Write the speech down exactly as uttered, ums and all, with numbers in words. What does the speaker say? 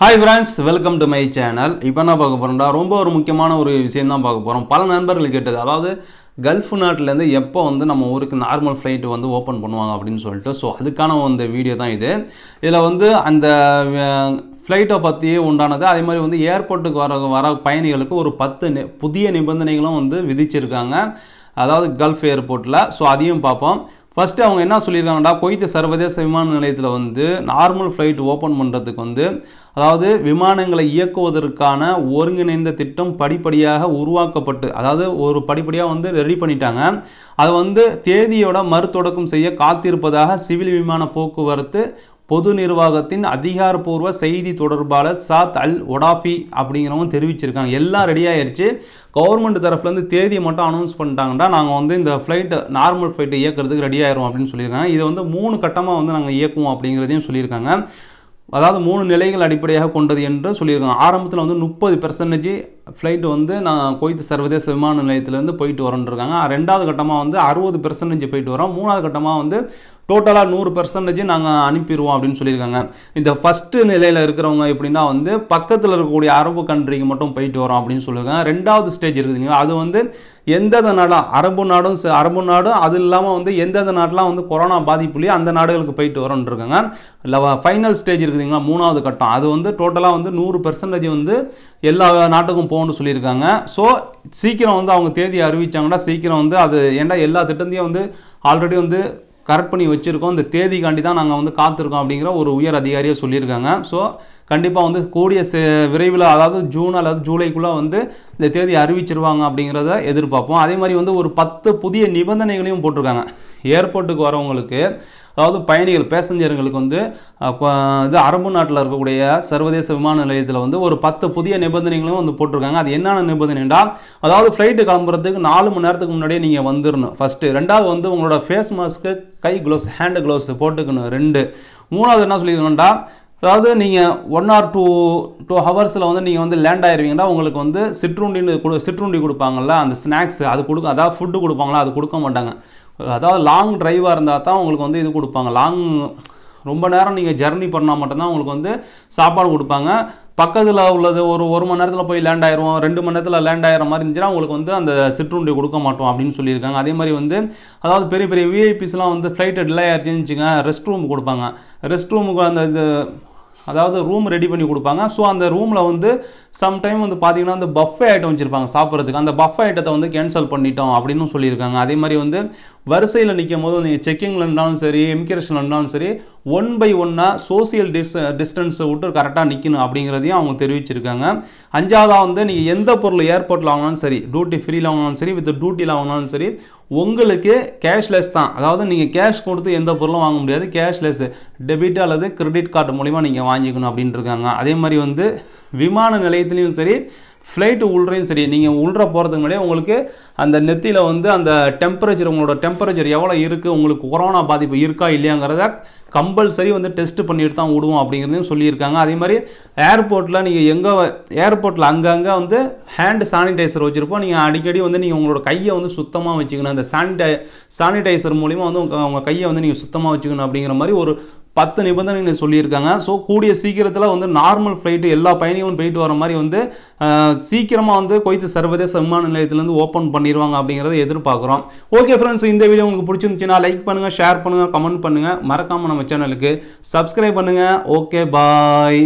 Hi friends, welcome to my channel. இப்போ நான் பார்க்க போறேன்டா ரொம்ப ஒரு முக்கியமான ஒரு விஷயம் தான் பார்க்க போறோம். பல நண்பர்கள் கேட்டது, அதாவது கல்ஃப் நாட்டில இருந்து எப்போ வந்து நம்ம ஊருக்கு நார்மல் ஃளைட் வந்து ஓபன் பண்ணுவாங்க அப்படினு சொல்லிட்டு. சோ அதுக்கான அந்த வீடியோ தான் இது. இதுல வந்து அந்த ஃளைட் பத்தியே உண்டானது, அதே மாதிரி வந்து ஏர்போர்ட்டுக்கு வர வர பயணிகளுக்கு ஒரு பத்து புதிய நிபந்தனைகளும் வந்து விதிச்சிருக்காங்க. அதாவது கல்ஃப் ஏர்போர்ட்ல. சோ அதையும் பாப்போம். फर्स्ट அவங்க என்ன சொல்லிருக்காங்கடா, கொய்த் சர்வதேச விமான நிலையத்துல வந்து நார்மல் ஃளைட் ஓபன் பண்றதுக்கு வந்து அதாவது விமானங்களை இயக்குவதற்கான ஒருங்கிணைந்த திட்டம் படிப்படியாக உருவாக்கப்பட்டு அதாவது ஒரு படிப்படியா வந்து ரெடி பண்ணிட்டாங்க. அது வந்து தேதியோட மறுதொடக்கம் செய்ய காத்திருப்பதாக சிவில் விமான போக்குவரத்து பொது நிர்வாகத்தின் அதிகாரப்பூர்வ செய்தி தொடர்பாளர் சாத் அல் ஒடாபி அப்படிங்கிறவங்க தெரிவிச்சிருக்காங்க. எல்லாம் ரெடி ஆயிருச்சு. கவர்மெண்ட் தரப்புலேருந்து தேதியை மட்டும் அனௌன்ஸ் பண்ணிட்டாங்கன்னா நாங்கள் வந்து இந்த ஃப்ளைட் நார்மல் ஃப்ளைட்டை இயக்கிறதுக்கு ரெடி ஆயிரும் அப்படின்னு சொல்லியிருக்காங்க. இதை வந்து மூணு கட்டமாக வந்து நாங்கள் இயக்குவோம் அப்படிங்கிறதையும் சொல்லியிருக்காங்க. அதாவது மூணு நிலைகள் அடிப்படையாக கொண்டது என்று சொல்லியிருக்காங்க. ஆரம்பத்தில் வந்து முப்பது பெர்சன்டேஜ் ஃப்ளைட் வந்து நான் கொய்த் சர்வதேச விமான நிலையத்திலேருந்து போயிட்டு வரேன்ருக்காங்க. ரெண்டாவது கட்டமாக வந்து அறுபது பெர்சன்டேஜ் போயிட்டு வரோம். மூணாவது கட்டமாக வந்து டோட்டலாக நூறு பெர்சன்டேஜ் நாங்கள் அனுப்பிடுவோம் அப்படின்னு சொல்லியிருக்காங்க. இந்த ஃபஸ்ட்டு நிலையில் இருக்கிறவங்க எப்படின்னா வந்து பக்கத்தில் இருக்கக்கூடிய அரபு கண்ட்ரிக்கு மட்டும் போயிட்டு வரோம் அப்படின்னு சொல்லியிருக்காங்க. ரெண்டாவது ஸ்டேஜ் இருக்குதுங்களா, அது வந்து எந்தெந்த நாடாக அரபு நாடும் அரபு நாடும் அது இல்லாமல் வந்து எந்தெந்த நாட்டெலாம் வந்து கொரோனா பாதிப்புலையும் அந்த நாடுகளுக்கு போயிட்டு வரோன்னு இருக்காங்க. இல்லை ஃபைனல் ஸ்டேஜ் இருக்குதுங்களா, மூணாவது கட்டம், அது வந்து டோட்டலாக வந்து நூறு பெர்சன்டேஜ் வந்து எல்லா நாட்டுக்கும் போகணும்னு சொல்லியிருக்காங்க. ஸோ சீக்கிரம் வந்து அவங்க தேதி அறிவிச்சாங்கன்னா சீக்கிரம் வந்து அது ஏண்டா எல்லா திட்டத்தையும் வந்து ஆல்ரெடி வந்து கரெக்ட் பண்ணி வச்சுருக்கோம், இந்த தேதிக்காண்டி தான் நாங்கள் வந்து காத்திருக்கோம் அப்படிங்கிற ஒரு உயர் அதிகாரியை சொல்லியிருக்காங்க. ஸோ கண்டிப்பாக வந்து கூடிய விரைவில் அதாவது ஜூன் அல்லது ஜூலைக்குள்ளே வந்து இந்த தேதி அறிவிச்சிருவாங்க அப்படிங்கிறத எதிர்பார்ப்போம். அதே மாதிரி வந்து ஒரு பத்து புதிய நிபந்தனைகளையும் போட்டிருக்காங்க. ஏர்போர்ட்டுக்கு வரவங்களுக்கு அதாவது பயணிகள் பேசஞ்சர்களுக்கு வந்து இது அரபு நாட்டில் இருக்கக்கூடிய சர்வதேச விமான நிலையத்தில் வந்து ஒரு பத்து புதிய நிபந்தனைகளும் வந்து போட்டிருக்காங்க. அது என்னென்ன நிபந்தனைனா, அதாவது ஃப்ளைட்டு கிளம்புறதுக்கு நாலு மணி நேரத்துக்கு முன்னாடியே நீங்கள் வந்துடணும் ஃபஸ்ட்டு. ரெண்டாவது வந்து உங்களோட ஃபேஸ் மாஸ்க்கு, கை க்ளவுஸ், ஹேண்டு க்ளவுஸ் போட்டுக்கணும் ரெண்டு. மூணாவது என்ன சொல்லியிருக்கோம்டா, அதாவது நீங்கள் ஒன் ஆர் டூ டூ ஹவர்ஸில் வந்து நீங்கள் வந்து லேண்ட் ஆகிருவீங்கன்னா உங்களுக்கு வந்து சிற்றுண்டின்னு கொடு சிற்றுண்டி கொடுப்பாங்கள்ல, அந்த ஸ்நாக்ஸ் அது கொடுக்க அதாவது ஃபுட்டு கொடுப்பாங்களா அது கொடுக்க மாட்டாங்க. அதாவது லாங் டிரைவாக இருந்தால் தான் உங்களுக்கு வந்து இது கொடுப்பாங்க. லாங் ரொம்ப நேரம் நீங்கள் ஜர்னி பண்ணால் மட்டும்தான் உங்களுக்கு வந்து சாப்பாடு கொடுப்பாங்க. பக்கத்தில் உள்ளது ஒரு ஒரு மணி நேரத்தில் போய் லேண்ட் ஆயிரும், ரெண்டு மணி நேரத்தில் லேண்ட் ஆகிற மாதிரி இருந்துச்சுன்னா உங்களுக்கு வந்து அந்த சிற்றுண்டி கொடுக்க மாட்டோம் அப்படின்னு சொல்லியிருக்காங்க. அதே மாதிரி வந்து அதாவது பெரிய பெரிய விஐபிஸ்லாம் வந்து ஃப்ளைட்டு டிலே ஆயிடுச்சுன்னுச்சுங்க ரெஸ்ட் ரூம் கொடுப்பாங்க. ரெஸ்ட் ரூமுக்கு அந்த இது அதாவது ரூம் ரெடி பண்ணி கொடுப்பாங்க. ஸோ அந்த ரூமில் வந்து சம்டைம் வந்து பார்த்தீங்கன்னா அந்த பஃபே ஐட்டம் வச்சுருப்பாங்க சாப்பிட்றதுக்கு. அந்த பஃபே ஐட்டத்தை வந்து கேன்சல் பண்ணிட்டோம் அப்படின்னு சொல்லியிருக்காங்க. அதே மாதிரி வந்து வரிசையில் நிற்கும் போது நீங்கள் செக்கிங்கில் இருந்தாலும் சரி இமிகிரேஷனில் இருந்தாலும் சரி ஒன் பை ஒன்னாக சோசியல் டிஸ் டிஸ்டன்ஸை விட்டு கரெக்டாக நிற்கணும் அப்படிங்கிறதையும் அவங்க தெரிவிச்சிருக்காங்க. அஞ்சாவதாக வந்து நீங்கள் எந்த பொருள் ஏர்போர்ட்டில் வாங்கினாலும் சரி, டியூட்டி ஃப்ரீயில் வாங்கினாலும் சரி, வித் டியூட்டியில் வாங்கினாலும் சரி உங்களுக்கு கேஷ்லெஸ் தான். அதாவது நீங்கள் கேஷ் கொடுத்து எந்த பொருளும் வாங்க முடியாது, கேஷ்லெஸ் டெபிட் அல்லது கிரெடிட் கார்டு மூலிமா நீங்கள் வாங்கிக்கணும் அப்படின்ட்டு இருக்காங்க. அதே மாதிரி வந்து விமான நிலையத்துலேயும் சரி ஃப்ளைட்டு உள்ளறையும் சரி நீங்கள் உள்ளற போகிறதுக்கு முன்னாடியே உங்களுக்கு அந்த நெத்தியில் வந்து அந்த டெம்பரேச்சர் உங்களோட டெம்பரேச்சர் எவ்வளோ இருக்குது, உங்களுக்கு கொரோனா பாதிப்பு இருக்கா இல்லையாங்கிறத கம்பல்சரி வந்து டெஸ்ட் பண்ணிட்டு தான் விடுவோம் அப்படிங்கிறதையும் சொல்லியிருக்காங்க. அதே மாதிரி ஏர்போர்ட்டில் நீங்கள் எங்கே ஏர்போர்ட்டில் அங்கங்கே வந்து ஹேண்ட் சானிடைசர் வச்சுருப்போம். நீங்கள் அடிக்கடி வந்து நீங்கள் உங்களோட கையை வந்து சுத்தமாக வச்சுக்கணும். அந்த சானிடை சானிடைசர் மூலிமா வந்து உங்கள் கையை வந்து நீங்கள் சுத்தமாக வச்சுக்கணும் அப்படிங்கிற மாதிரி ஒரு பத்து நிபந்தனை சொல்லியிருக்காங்க. ஸோ கூடிய சீக்கிரத்தில் வந்து நார்மல் ஃப்ளைட்டு எல்லா பயணிகளும் போயிட்டு வர மாதிரி வந்து சீக்கிரமாக வந்து கொய்த் சர்வதேச விமான நிலையத்திலேருந்து ஓப்பன் பண்ணிடுவாங்க அப்படிங்கிறத எதிர்பார்க்குறோம். ஓகே ஃப்ரெண்ட்ஸ், இந்த வீடியோ உங்களுக்கு பிடிச்சிருந்துச்சுன்னா லைக் பண்ணுங்கள், ஷேர் பண்ணுங்கள், கமெண்ட் பண்ணுங்கள், மறக்காமல் நம்ம சேனலுக்கு சப்ஸ்கிரைப் பண்ணுங்கள். ஓகே பாய்.